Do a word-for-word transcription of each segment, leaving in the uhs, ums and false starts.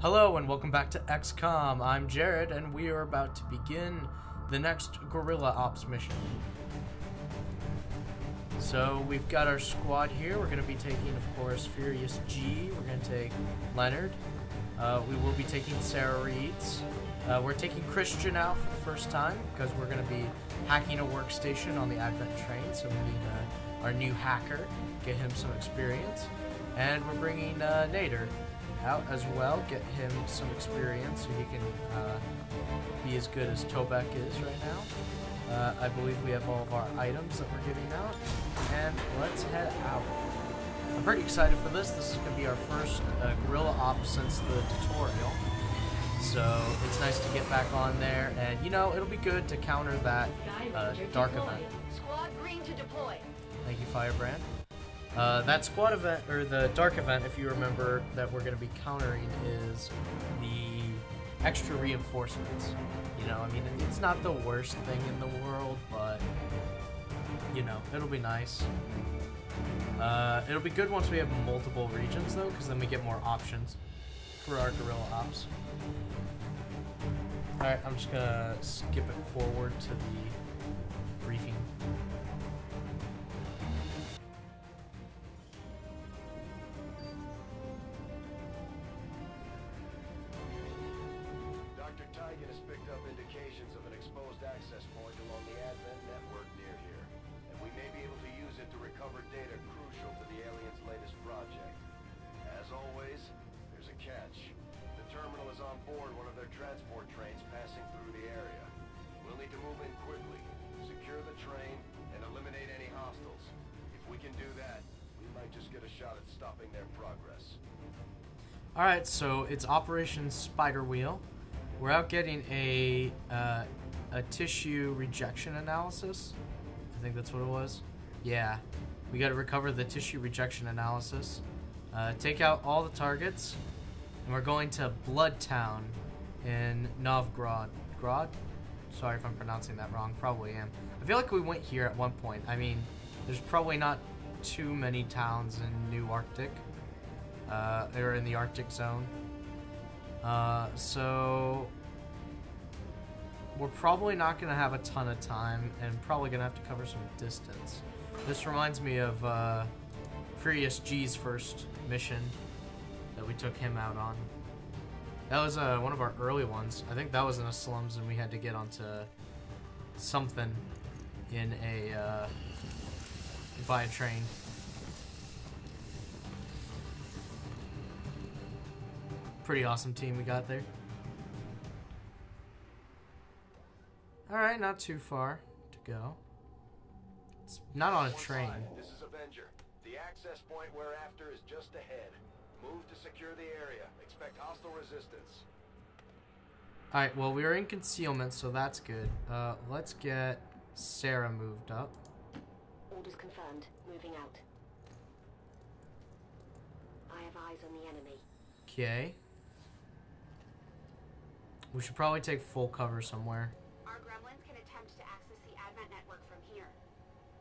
Hello and welcome back to X COM. I'm Jared and we are about to begin the next Guerrilla Ops mission. So we've got our squad here. We're going to be taking, of course, Furious G. We're going to take Leonard. Uh, we will be taking Sarah Reed's. Uh, we're taking Christian out for the first time because we're going to be hacking a workstation on the Advent train. So we need uh, our new hacker, get him some experience. And we're bringing uh, Nader out as well, get him some experience so he can uh, be as good as Tobek is right now. Uh, I believe we have all of our items that we're giving out. And let's head out. I'm pretty excited for this. This is going to be our first uh, Guerrilla Ops since the tutorial. So it's nice to get back on there, and you know, it'll be good to counter that uh, dark event. Squad green to deploy. Thank you, Firebrand. Uh, that squad event, or the dark event, if you remember, that we're going to be countering is the extra reinforcements. You know, I mean, it's not the worst thing in the world, but you know, it'll be nice. Uh, it'll be good once we have multiple regions, though, because then we get more options for our Guerrilla Ops. Alright, I'm just gonna skip it forward to the briefing. Doctor Tygan has picked up indications of an exposed access point along the Advent network near here, and we may be able to use it to recover data crucial to the aliens' latest project. As always, there's a catch. Terminal is on board one of their transport trains passing through the area. We'll need to move in quickly, secure the train, and eliminate any hostiles. If we can do that, we might just get a shot at stopping their progress. Alright, so it's Operation Spider-Wheel. We're out getting a, uh, a tissue rejection analysis. I think that's what it was. Yeah. We gotta recover the tissue rejection analysis. Uh, take out all the targets. And we're going to Bloodtown in Novgorod. Grod? Sorry if I'm pronouncing that wrong. Probably am. I feel like we went here at one point. I mean, there's probably not too many towns in New Arctic. Uh, or in the Arctic zone. Uh, so we're probably not going to have a ton of time and probably going to have to cover some distance. This reminds me of uh, Furious G's first mission that we took him out on. That was uh, one of our early ones. I think that was in the slums and we had to get onto something in a, uh, by a train. Pretty awesome team we got there. Alright, not too far to go. It's not on a train. This is Avenger. The access point we're after is just ahead. Move to secure the area. Expect hostile resistance. Alright, well, we are in concealment, so that's good. Uh, let's get Sarah moved up. Orders confirmed. Moving out. I have eyes on the enemy. Okay. We should probably take full cover somewhere. Our gremlins can attempt to access the Advent network from here.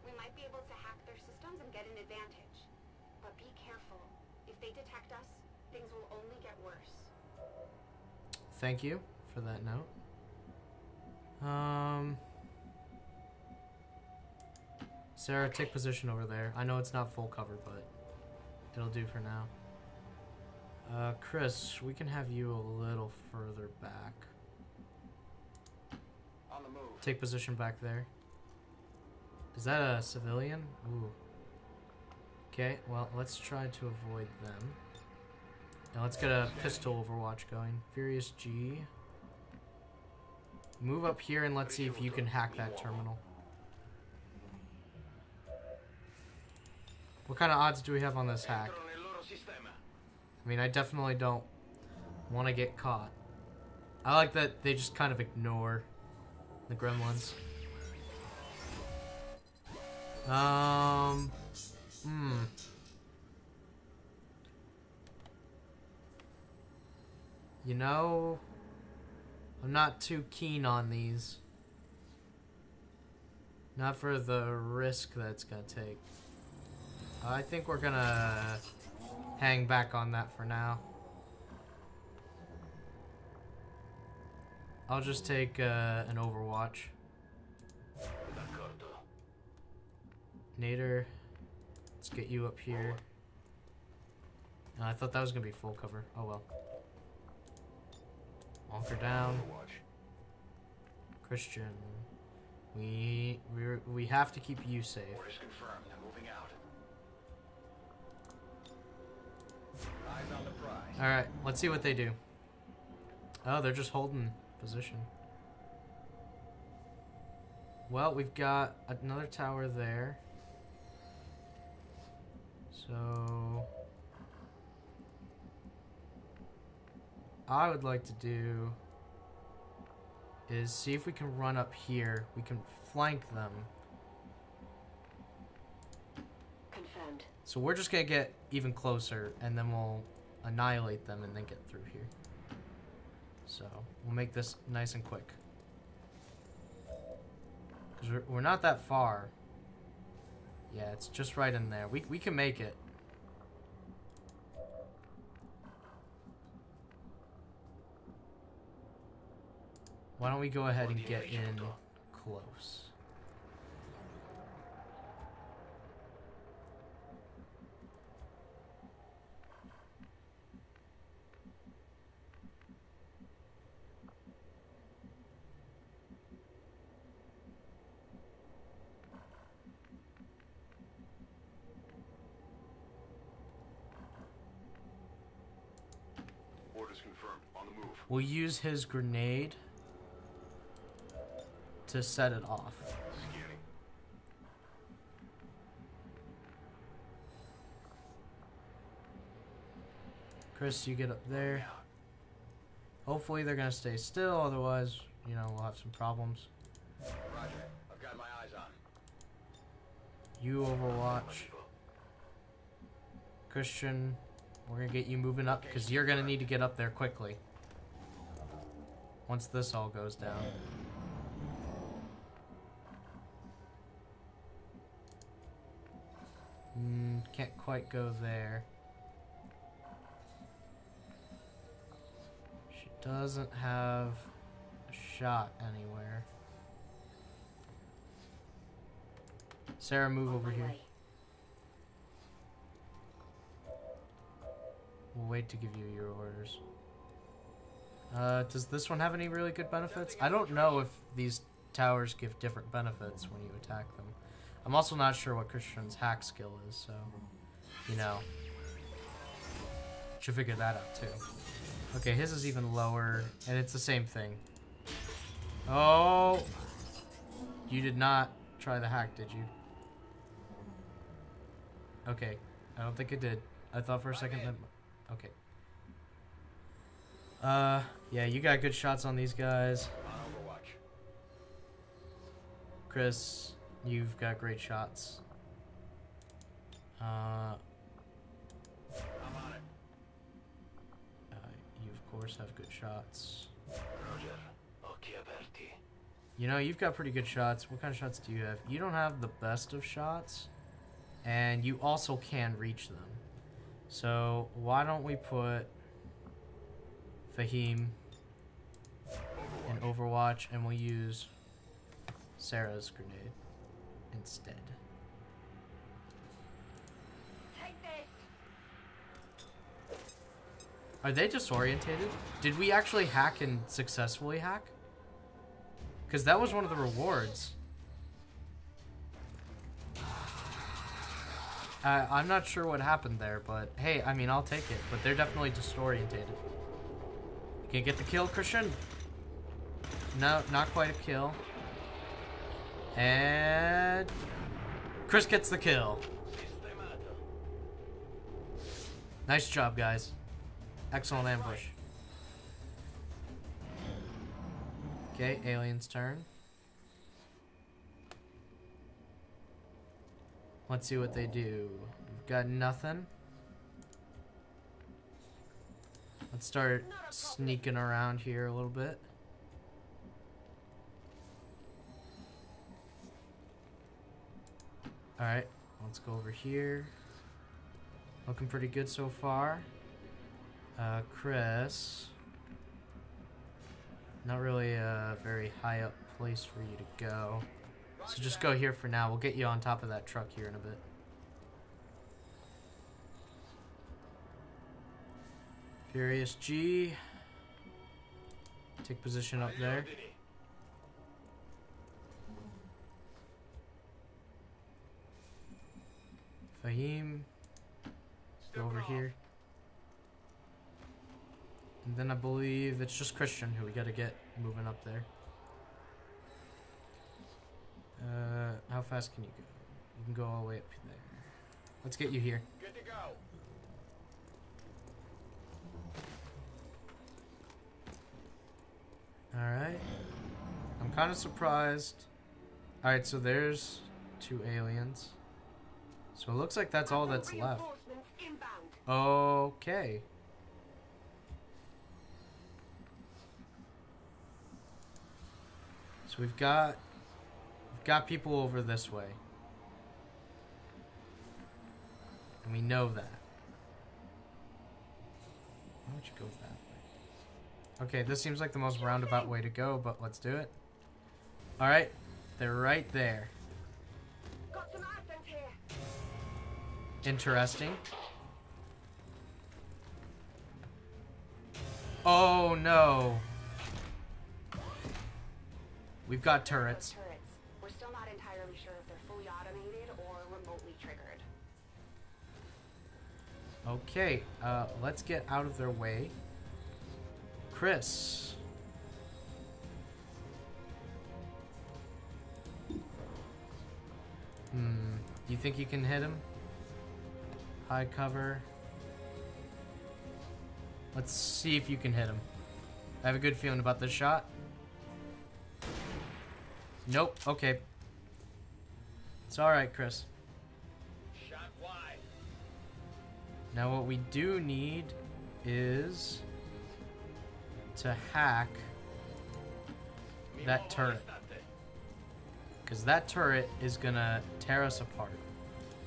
We might be able to hack their systems and get an advantage. But be careful. If they detect us, things will only get worse. Thank you for that note. Um, Sarah, okay. Take position over there. I know it's not full cover, but it'll do for now. Uh, Chris, we can have you a little further back. On the move. Take position back there. Is that a civilian? Ooh. Okay, well, let's try to avoid them. Now let's get a pistol overwatch going. Furious G. Move up here and let's see if you can hack that terminal. What kind of odds do we have on this hack? I mean, I definitely don't want to get caught. I like that they just kind of ignore the gremlins. Um... Hmm. You know, I'm not too keen on these. Not for the risk that's gonna take. I think we're gonna hang back on that for now. I'll just take uh, an Overwatch. Nader, let's get you up here. No, I thought that was gonna be full cover. Oh well. Wonker down. Christian, we we we have to keep you safe. Orders confirmed. Moving out. Eyes on the prize. All right, let's see what they do. Oh, they're just holding position. Well, we've got another tower there. So I would like to do is see if we can run up here. We can flank them. Confirmed. So we're just gonna get even closer, and then we'll annihilate them and then get through here. So we'll make this nice and quick. Because we're, we're not that far. Yeah, it's just right in there. We, we can make it. Why don't we go ahead and get in close. Orders confirmed. On the move. We'll use his grenade to set it off. Scanning. Chris, you get up there. Hopefully they're gonna stay still, otherwise, you know, we'll have some problems. Roger. I've got my eyes on. You Overwatch. Christian, we're gonna get you moving up because you're gonna need to get up there quickly. Once this all goes down. Mm, can't quite go there. She doesn't have a shot anywhere. Sarah, move over here. We'll wait to give you your orders. Uh, does this one have any really good benefits? I don't know if these towers give different benefits when you attack them. I'm also not sure what Christian's hack skill is, so, you know, should figure that out too. Okay, his is even lower, and it's the same thing. Oh! You did not try the hack, did you? Okay, I don't think it did. I thought for a second that... Okay. Uh, yeah, you got good shots on these guys. Chris... You've got great shots. Uh, I'm on it. Uh, you, of course, have good shots. Roger. Okay, Bertie. You know, you've got pretty good shots. What kind of shots do you have? You don't have the best of shots, and you also can reach them. So, why don't we put Fahim in Overwatch, and we'll use Sarah's grenade instead. Take this. Are they disorientated? Did we actually hack and successfully hack? Because that was one of the rewards. Uh, I'm not sure what happened there, but hey, I mean, I'll take it. But they're definitely disorientated. You can't get the kill, Christian? No, not quite a kill. And Chris gets the kill. Nice job, guys. Excellent ambush. Okay, alien's turn. Let's see what they do. We've got nothing. Let's start sneaking around here a little bit. Alright, let's go over here. Looking pretty good so far. Uh, Chris. Not really a very high up place for you to go. So just go here for now. We'll get you on top of that truck here in a bit. Furious G. Take position up there. Fahim. Go over here. And then I believe it's just Christian who we gotta get moving up there. Uh, how fast can you go? You can go all the way up there. Let's get you here. Good to go. Alright. I'm kind of surprised. Alright, so there's two aliens. So it looks like that's all that's left. Okay. So we've got we've got people over this way. And we know that. Why don't you go that way? Okay, this seems like the most roundabout way to go, but let's do it. Alright, they're right there. Got some Advent here. Interesting. Oh no. We've got turrets. We're still not entirely sure if they're fully automated or remotely triggered. Okay, uh, let's get out of their way. Chris. Hmm. You think you can hit him? High cover. Let's see if you can hit him. I have a good feeling about this shot. Nope. Okay. It's alright, Chris. Shot wide. Now what we do need is to hack that turret, because that turret is gonna tear us apart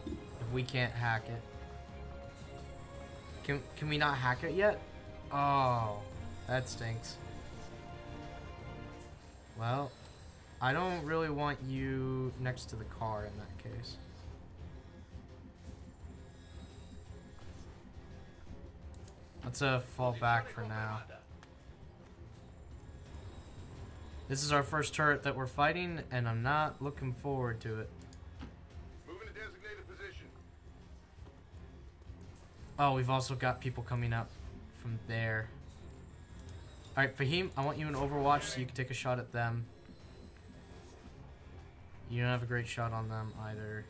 if we can't hack it. Can, can we not hack it yet? Oh, that stinks. Well, I don't really want you next to the car in that case. Let's uh, fall back for now. This is our first turret that we're fighting, and I'm not looking forward to it. Moving to designated position. Oh, we've also got people coming up from there. Alright, Fahim, I want you in Overwatch so you can take a shot at them. You don't have a great shot on them either.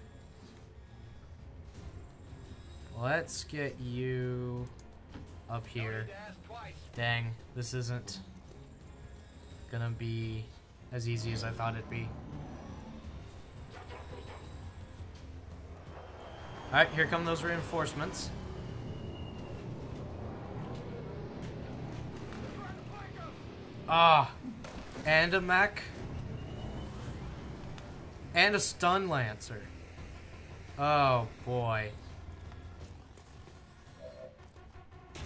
Let's get you up here. Dang, this isn't gonna be as easy as I thought it'd be. Alright, here come those reinforcements. Ah, and a mech. And a Stun Lancer. Oh boy.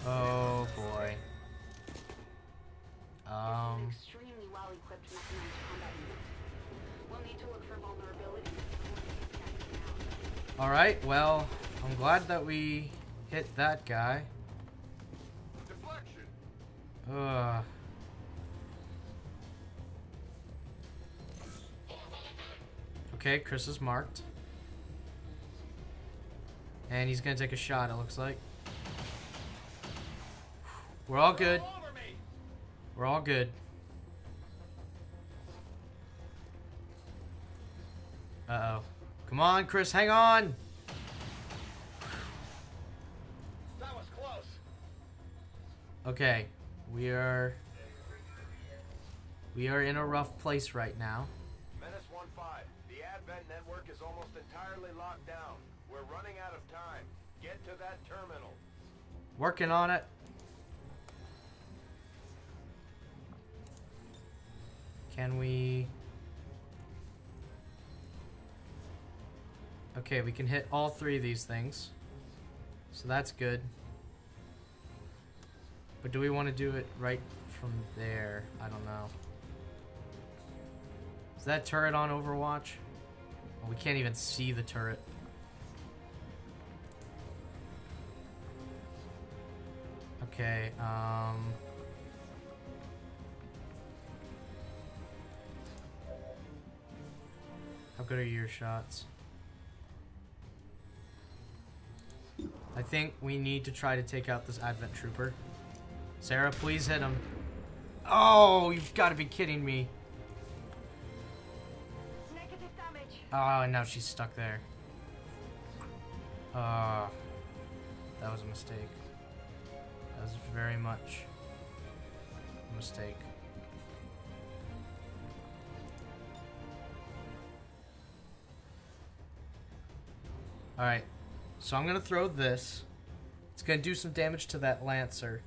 Oh boy. Um. Alright, well, I'm glad that we hit that guy. Uh. Okay, Chris is marked. And he's gonna take a shot, it looks like. We're all good. We're all good. Uh-oh. Come on, Chris, hang on! That was close. Okay, we are... We are in a rough place right now. Menace one five, the Advent network is almost entirely locked down. We're running out of time. Get to that terminal. Working on it. Can we... Okay, we can hit all three of these things. So that's good. But do we want to do it right from there? I don't know. Is that turret on Overwatch? Oh, we can't even see the turret. Okay, um... how good are your shots? I think we need to try to take out this Advent Trooper. Sarah, please hit him. Oh, you've got to be kidding me. Negative damage. Oh, and now she's stuck there. Uh, that was a mistake. That was very much a mistake. Alright. So I'm going to throw this. It's going to do some damage to that Lancer.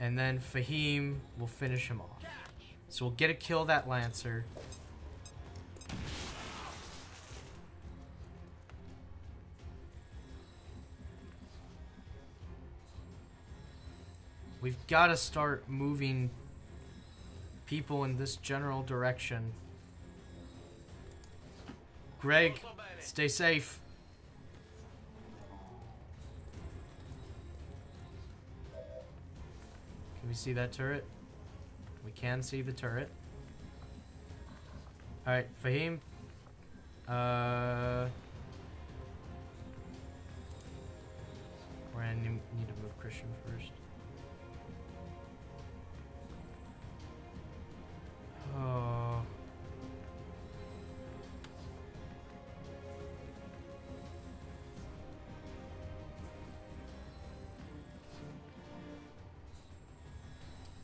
And then Fahim will finish him off. So we'll get a kill that Lancer. We've got to start moving people in this general direction. Greg, stay safe. Can we see that turret? We can see the turret. Alright, Fahim. Uh, we're gonna need to move Christian first. Oh.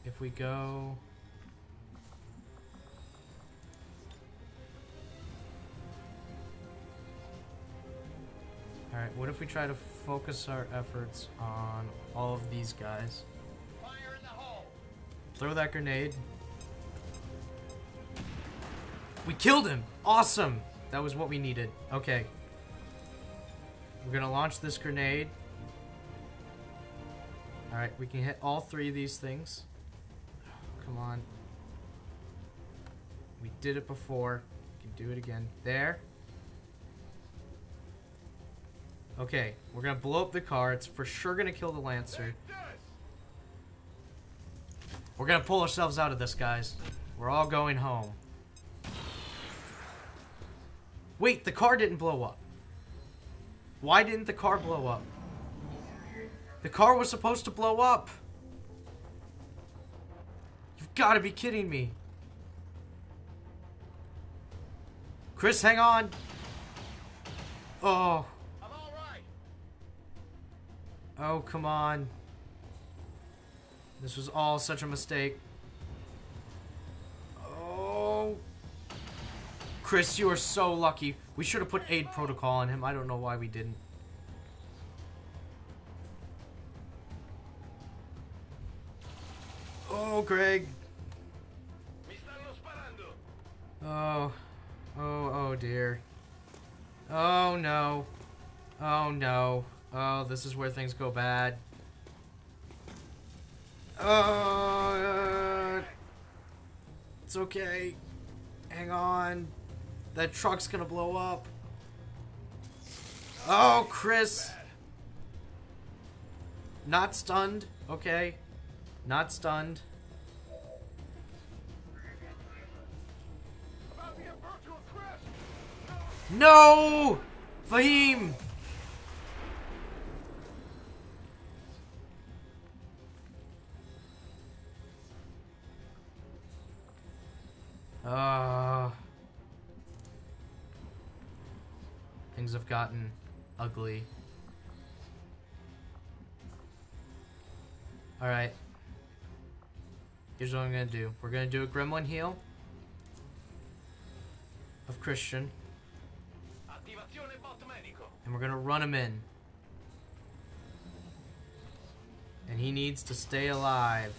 If we go... Alright, what if we try to focus our efforts on all of these guys? Fire in the hole. Throw that grenade. We killed him! Awesome! That was what we needed. Okay. We're gonna launch this grenade. Alright, we can hit all three of these things. Come on. We did it before. We can do it again. There. Okay, we're gonna blow up the car. It's for sure gonna kill the Lancer. We're gonna pull ourselves out of this, guys. We're all going home. Wait, the car didn't blow up. Why didn't the car blow up? The car was supposed to blow up. Gotta be kidding me. Chris, hang on. Oh. I'm all right. Oh, come on. This was all such a mistake. Oh. Chris, you are so lucky. We should have put aid protocol on him. I don't know why we didn't. Oh, Greg. Oh, oh, oh dear. Oh no. Oh no. Oh, this is where things go bad. Oh, uh, it's okay. Hang on. That truck's gonna blow up. Oh, Chris. Not stunned. Okay. Not stunned. No! Fahim! Uh, things have gotten ugly. Alright. Here's what I'm gonna do. We're gonna do a gremlin heal of Christian. And we're gonna run him in. And he needs to stay alive.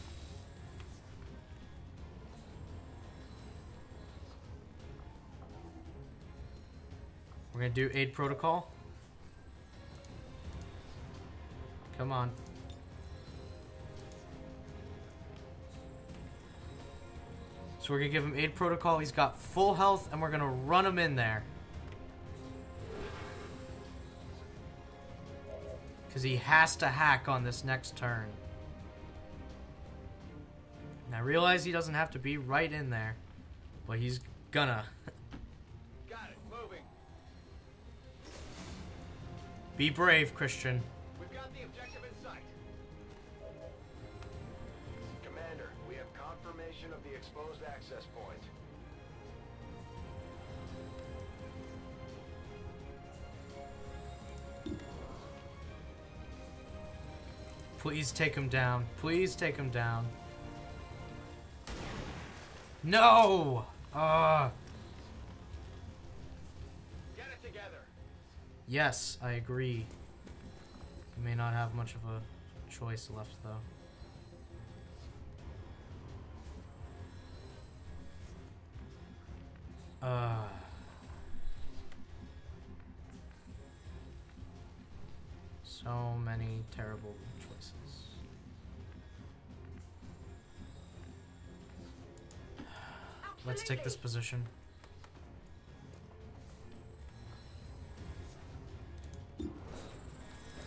We're gonna do aid protocol. Come on. So we're going to give him aid protocol. He's got full health, and we're going to run him in there. Because he has to hack on this next turn. And I realize he doesn't have to be right in there, but he's gonna. Got it, moving. Be brave, Christian. We've got the objective in sight. Commander, we have confirmation of the exposed access point. Please take him down. Please take him down. No! Uh. Get it together. Yes, I agree. You may not have much of a choice left, though. Uh. So many terrible choices. Let's take this position.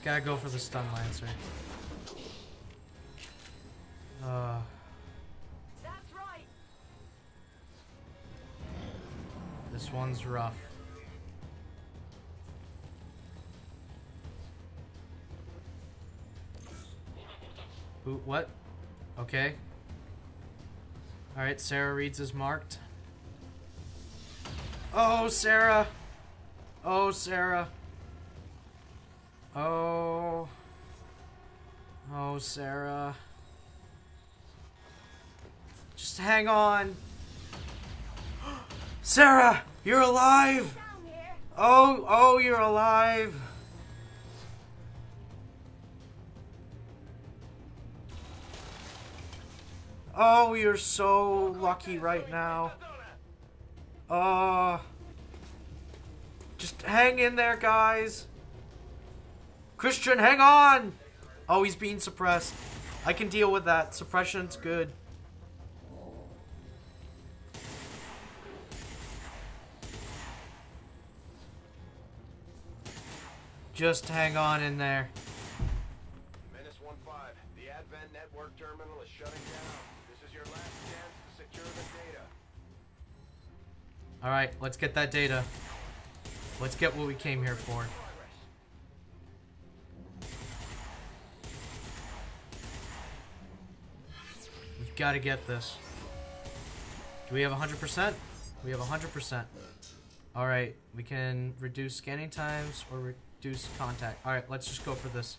Gotta go for the Stun Lancer. Uh. That's right. This one's rough. Who, what? Okay. Alright, Sarah Reed's is marked. Oh, Sarah! Oh, Sarah! Oh. Oh, Sarah. Just hang on. Sarah! You're alive! Oh, oh, you're alive! Oh, you're so lucky right now. Uh, just hang in there, guys. Christian, hang on! Oh, he's being suppressed. I can deal with that. Suppression's good. Just hang on in there. Menace one five. The Advent network terminal is shutting down. Your last chance to secure the data. All right, let's get that data. Let's get what we came here for. We've got to get this. Do we have one hundred percent? We have one hundred percent. All right, we can reduce scanning times or reduce contact. All right, let's just go for this.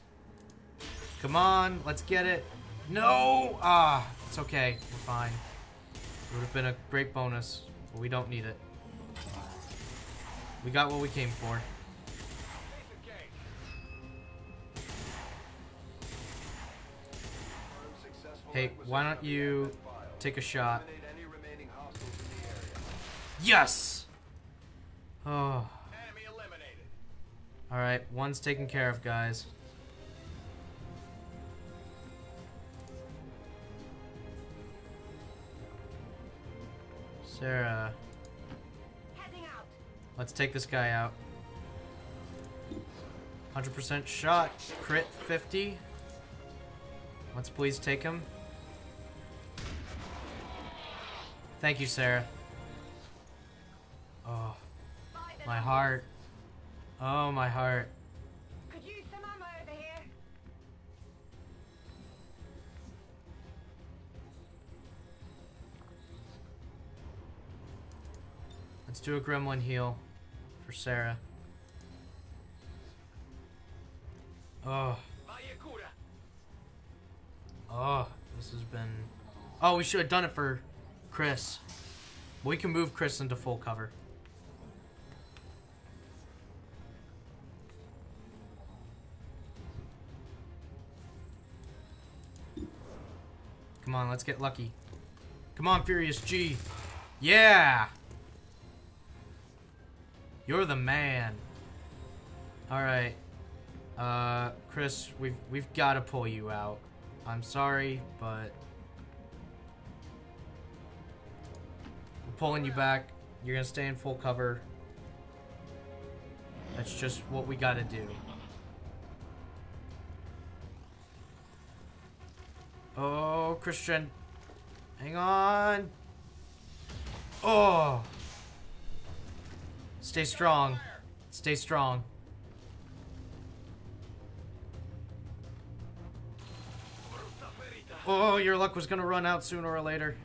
Come on, let's get it. No! Ah, it's okay. We're fine. It would have been a great bonus, but we don't need it. We got what we came for. Hey, why don't you take a shot? Yes! Oh. Alright, one's taken care of, guys. Sarah. Heading out. Let's take this guy out. one hundred percent shot. Crit fifty. Let's please take him. Thank you, Sarah. Oh. My heart. Oh, my heart. Could you use some ammo over here? Let's do a gremlin heal for Sarah. Oh. Oh, this has been... Oh, we should have done it for Chris. We can move Chris into full cover. Come on, let's get lucky. Come on, Furious G. Yeah! You're the man. All right, uh, Chris, we've we've got to pull you out. I'm sorry, but pulling you back. You're gonna stay in full cover. That's just what we gotta do. Oh, Christian. Hang on. Oh. Stay strong. Stay strong. Oh, your luck was gonna run out sooner or later.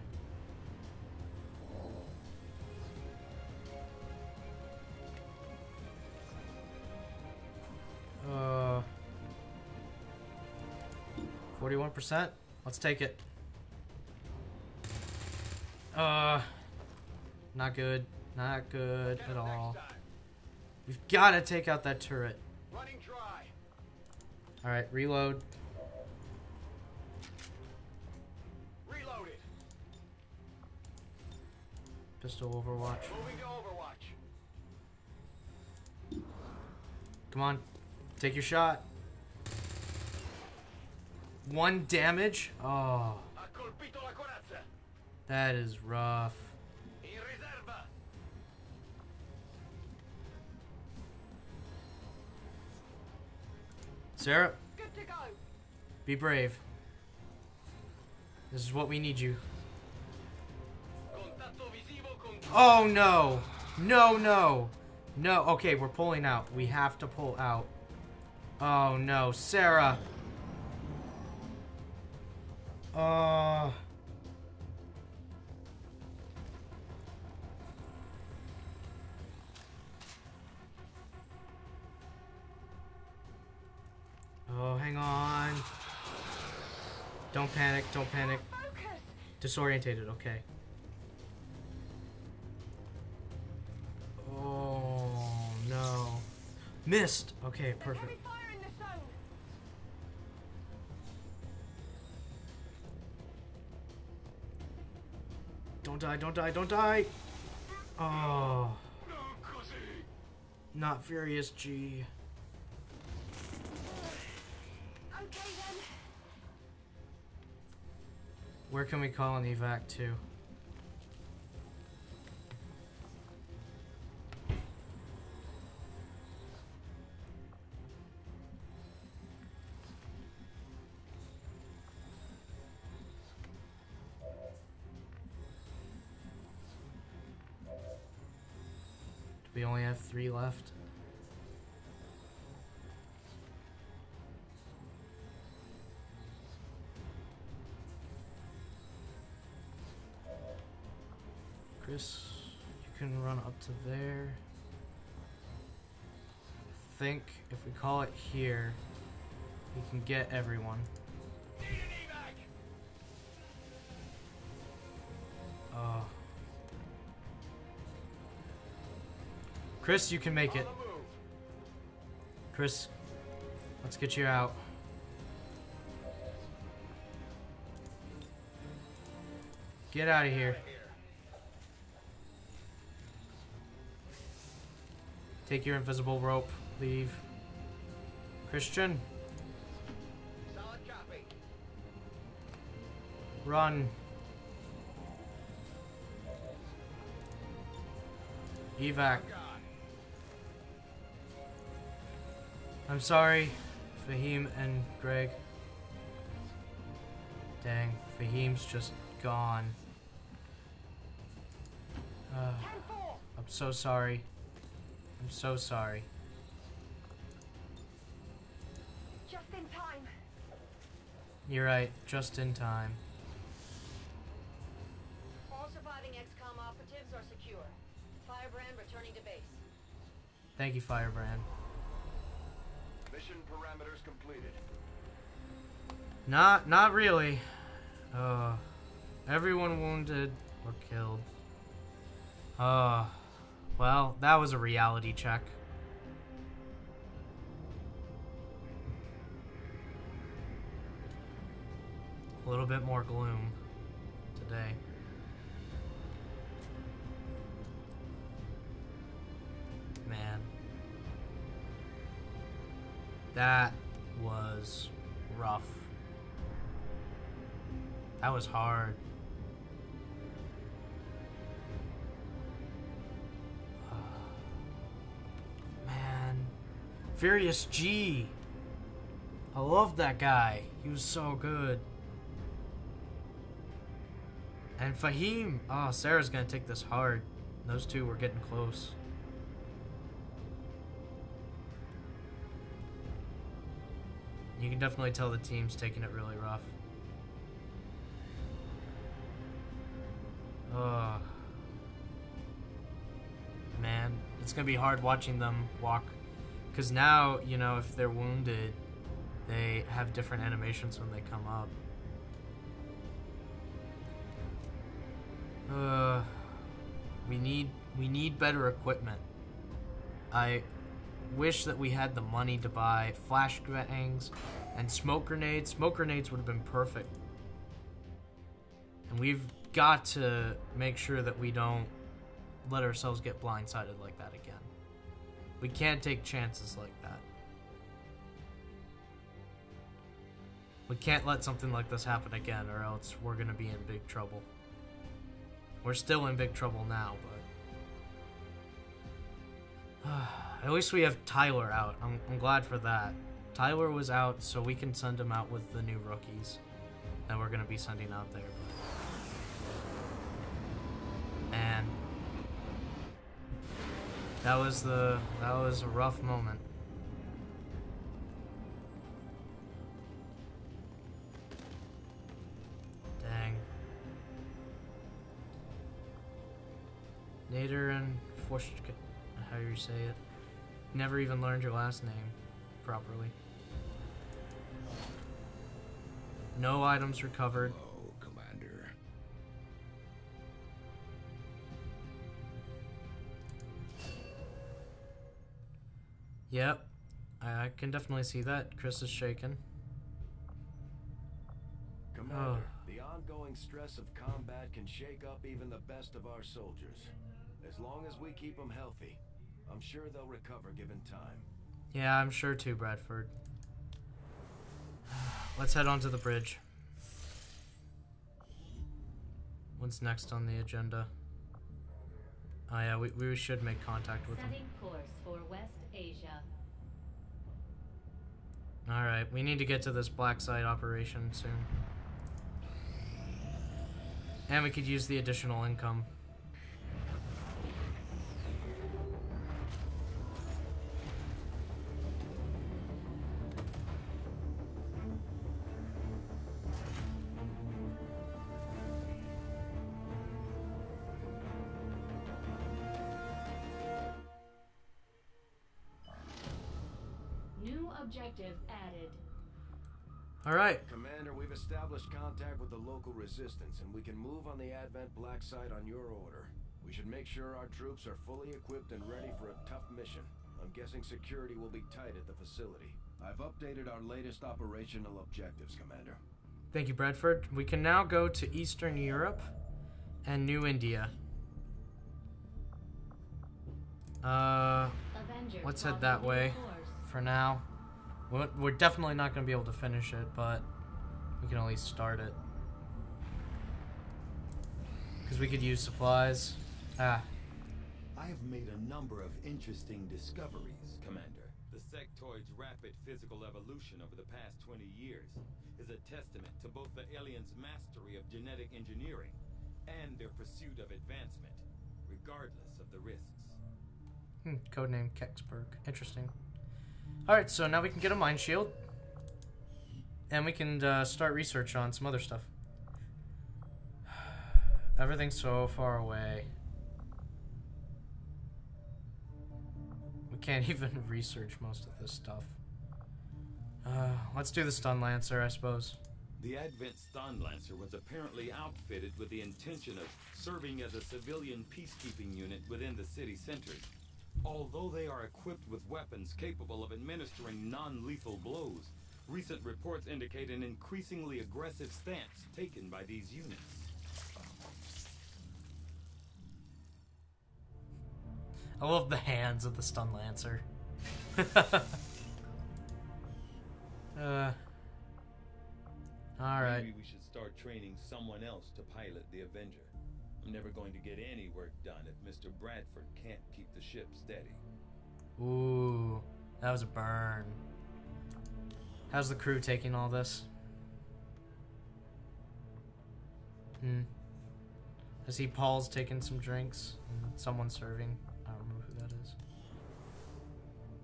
Uh, forty-one percent? Let's take it. Uh, not good. Not good at all. We've got to take out that turret. Alright, reload. Reloaded. Pistol overwatch. Moving to overwatch. Come on. Take your shot. One damage? Oh. That is rough. Sarah, good to go. Be brave. This is what we need you. Oh no! No, no! No, okay, we're pulling out. We have to pull out. Oh no, Sarah! Uh... Oh, hang on. Don't panic, don't panic. Focus. Disorientated, okay. Oh, no. Missed! Okay, perfect. Don't die, don't die, don't die! Oh. Not Furious G. Where can we call an evac to? We only have three left. Chris, you can run up to there. I think if we call it here, we can get everyone. Oh. Chris, you can make it. Chris, let's get you out. Get out of here. Take your invisible rope. Leave. Christian. Solid copy. Run. Evac. I'm sorry, Fahim and Greg. Dang, Fahim's just gone. Uh, I'm so sorry. I'm so sorry. Just in time. You're right, just in time. All surviving X COM operatives are secure. Firebrand returning to base. Thank you, Firebrand. Mission parameters completed. Not, not really. Uh, everyone wounded or killed. Uh... Well, that was a reality check. A little bit more gloom today. Man. That was rough. That was hard. Furious G. I love that guy. He was so good. And Fahim. Oh, Sarah's going to take this hard. Those two were getting close. You can definitely tell the team's taking it really rough. Oh. Man, it's going to be hard watching them walk. Because now, you know, if they're wounded, they have different animations when they come up. Uh, we need we need better equipment. I wish that we had the money to buy flashbangs and smoke grenades. Smoke grenades would have been perfect. And we've got to make sure that we don't let ourselves get blindsided like that again. We can't take chances like that. We can't let something like this happen again, or else we're going to be in big trouble. We're still in big trouble now, but... At least we have Tyler out. I'm, I'm glad for that. Tyler was out, so we can send him out with the new rookies that we're going to be sending out there. But... Man. That was the... That was a rough moment. Dang. Nader and Forshka, how you say it. Never even learned your last name properly. No items recovered. Oh, Commander. Yep, I can definitely see that. Chris is shaken. Commander, oh. The ongoing stress of combat can shake up even the best of our soldiers. As long as we keep them healthy, I'm sure they'll recover given time. Yeah, I'm sure too, Bradford. Let's head on to the bridge. What's next on the agenda? Oh yeah, we, we should make contact with them. Setting course for West Asia. Alright, we need to get to this black site operation soon. And we could use the additional income. Objective added. All right. Commander, we've established contact with the local resistance, and we can move on the Advent black site on your order. We should make sure our troops are fully equipped and ready for a tough mission. I'm guessing security will be tight at the facility. I've updated our latest operational objectives, Commander. Thank you, Bradford. We can now go to Eastern Europe and New India. Uh, Avenger, let's head that way for now. We're definitely not going to be able to finish it, but we can at least start it. Because we could use supplies. Ah. I have made a number of interesting discoveries, Commander. The Sectoid's rapid physical evolution over the past twenty years is a testament to both the aliens' mastery of genetic engineering and their pursuit of advancement, regardless of the risks. Hmm, codename Kecksburg. Interesting. Alright, so now we can get a mine shield, and we can uh, start research on some other stuff. Everything's so far away. We can't even research most of this stuff. Uh, let's do the Stun Lancer, I suppose. The Advent Stun Lancer was apparently outfitted with the intention of serving as a civilian peacekeeping unit within the city center. Although they are equipped with weapons capable of administering non-lethal blows, recent reports indicate an increasingly aggressive stance taken by these units. I love the hands of the Stun Lancer. uh, Alright. Maybe we should start training someone else to pilot the Avenger. I'm never going to get any work done if Mister Bradford can't keep the ship steady. Ooh, That was a burn. How's the crew taking all this? Hmm. I see Paul's taking some drinks. And someone's serving. I don't remember who that is.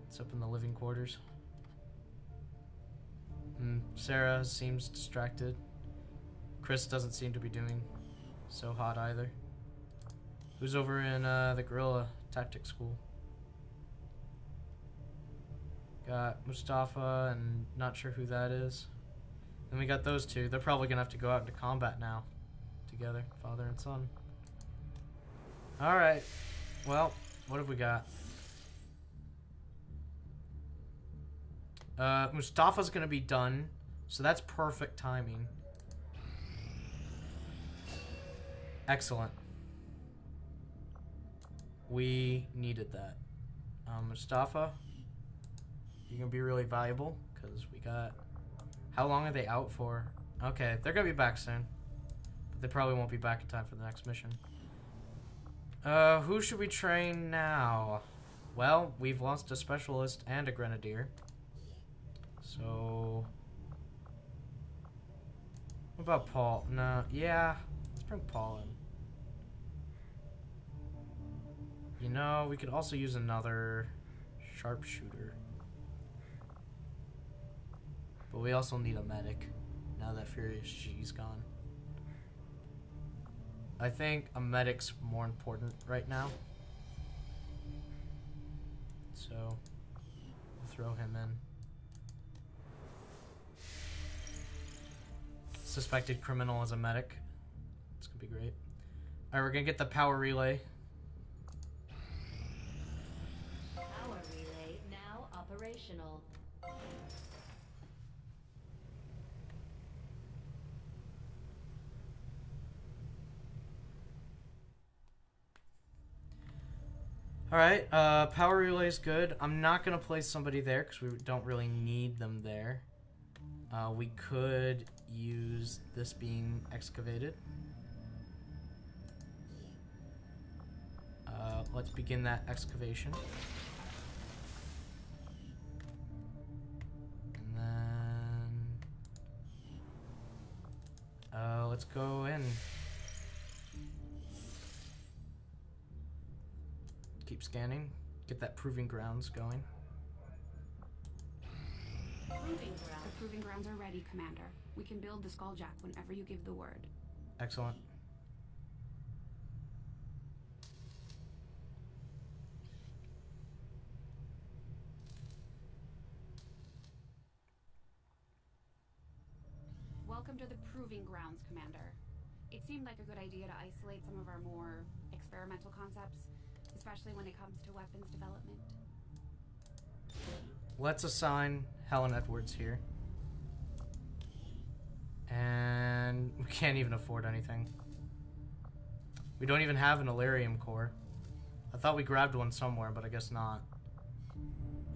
It's up in the living quarters. Hmm. Sarah seems distracted. Chris doesn't seem to be doing so hot either. Who's over in uh, the guerrilla tactics school? Got Mustafa and not sure who that is. Then we got those two. They're probably gonna have to go out into combat now. Together, father and son. Alright. Well, what have we got? Uh, Mustafa's gonna be done, so that's perfect timing. Excellent. We needed that. Um, Mustafa, you're gonna be really valuable, because we got... How long are they out for? Okay, they're gonna be back soon. But they probably won't be back in time for the next mission. Uh, who should we train now? Well, we've lost a specialist and a grenadier. So... What about Paul? No, yeah. Let's bring Paul in. You know, we could also use another sharpshooter. But we also need a medic, now that Furious G's gone. I think a medic's more important right now. So, we'll throw him in. Suspected criminal as a medic. This could be great. Alright, we're gonna get the power relay. Power relay now operational. Alright, uh, power relay is good. I'm not going to place somebody there because we don't really need them there. Uh, we could use this being excavated. Uh, let's begin that excavation. And then... Uh, let's go in. Keep scanning. Get that Proving Grounds going. Proving ground. The Proving Grounds are ready, Commander. We can build the Skulljack whenever you give the word. Excellent. Welcome to the Proving Grounds, Commander. It seemed like a good idea to isolate some of our more experimental concepts, especially when it comes to weapons development. Let's assign Helen Edwards here. And we can't even afford anything. We don't even have an Illyrium Core. I thought we grabbed one somewhere, but I guess not.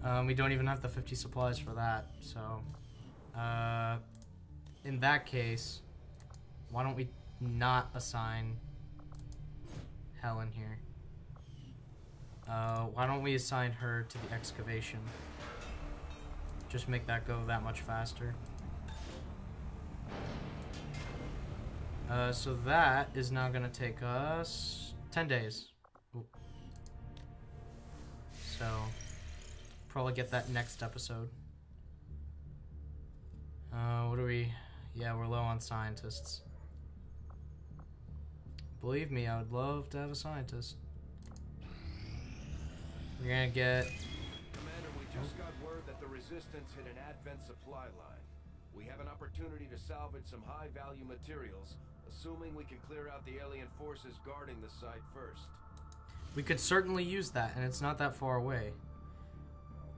Um, we don't even have the fifty supplies for that, so... Uh, in that case, why don't we not assign Helen here? Uh, why don't we assign her to the excavation? Just make that go that much faster. Uh, so that is now gonna take us ten days. Ooh. So, probably get that next episode. Uh, what do we... Yeah, we're low on scientists. Believe me, I would love to have a scientist. We're gonna get... Commander, we just got word that the Resistance hit an Advent supply line. We have an opportunity to salvage some high-value materials, assuming we can clear out the alien forces guarding the site first. We could certainly use that, and it's not that far away.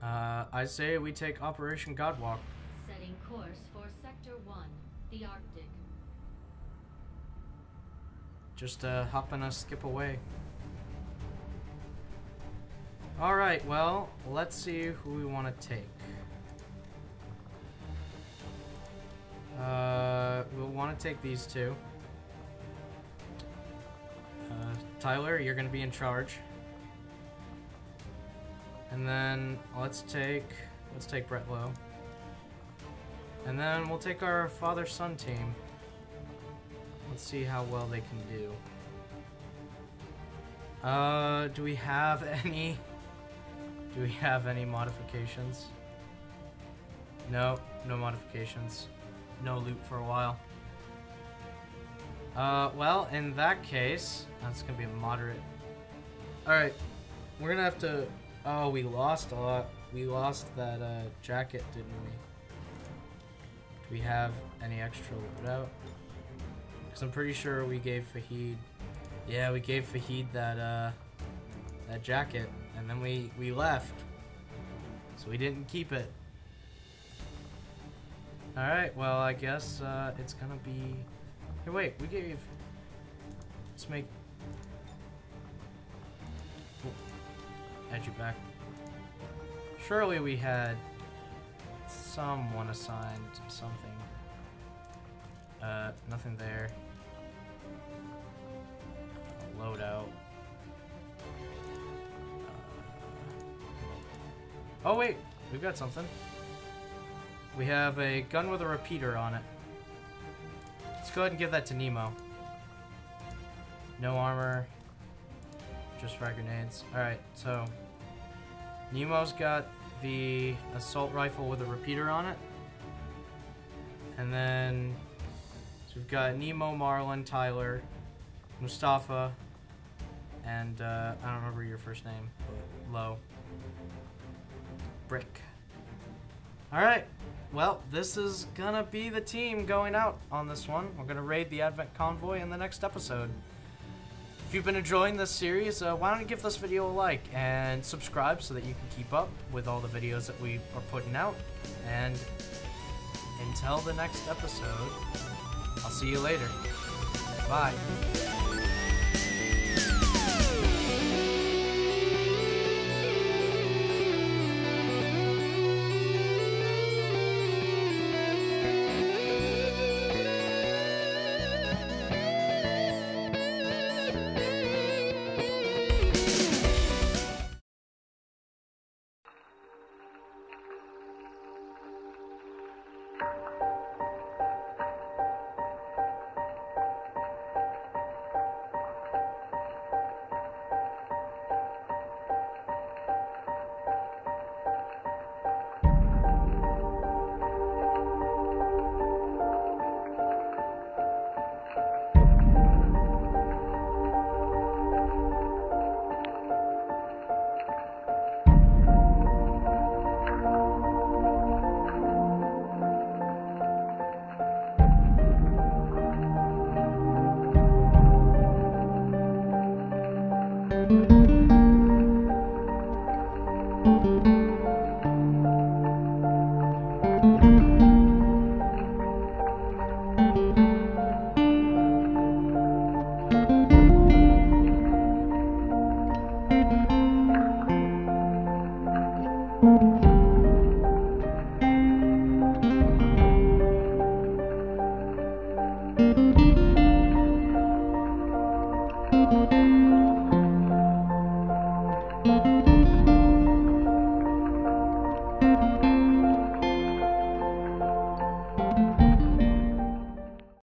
Uh, I say we take Operation Godwalk. Setting course for Sector one, the Arctic. Just uh, hop and a skip away. Alright, well, let's see who we want to take. Uh, we'll want to take these two. Uh, Tyler, you're going to be in charge. And then let's take let's take Brettlow. And then we'll take our father-son team. Let's see how well they can do. Uh, do we have any? Do we have any modifications? No, no modifications. No loot for a while. Uh, well, in that case, that's gonna be a moderate. Alright, we're gonna have to... Oh, we lost a lot. We lost that uh, jacket, didn't we? Do we have any extra loot out? Because I'm pretty sure we gave Fahid... Yeah, we gave Fahid that, uh, that jacket, and then we, we left. So we didn't keep it. Alright, well, I guess uh, it's gonna be... Hey, wait, we gave... Let's make... Oh, add you back. Surely we had someone assigned something. Uh, nothing there. Uh, loadout. Uh, oh, wait, we've got something. We have a gun with a repeater on it. Let's go ahead and give that to Nemo. No armor, just frag grenades. Alright, so Nemo's got the assault rifle with a repeater on it. And then so we've got Nemo, Marlin, Tyler, Mustafa, and uh, I don't remember your first name, but Low. Brick. Alright. Well, this is gonna be the team going out on this one. We're gonna raid the Advent Convoy in the next episode. If you've been enjoying this series, uh, why don't you give this video a like and subscribe so that you can keep up with all the videos that we are putting out. And until the next episode, I'll see you later. Bye. Thank you.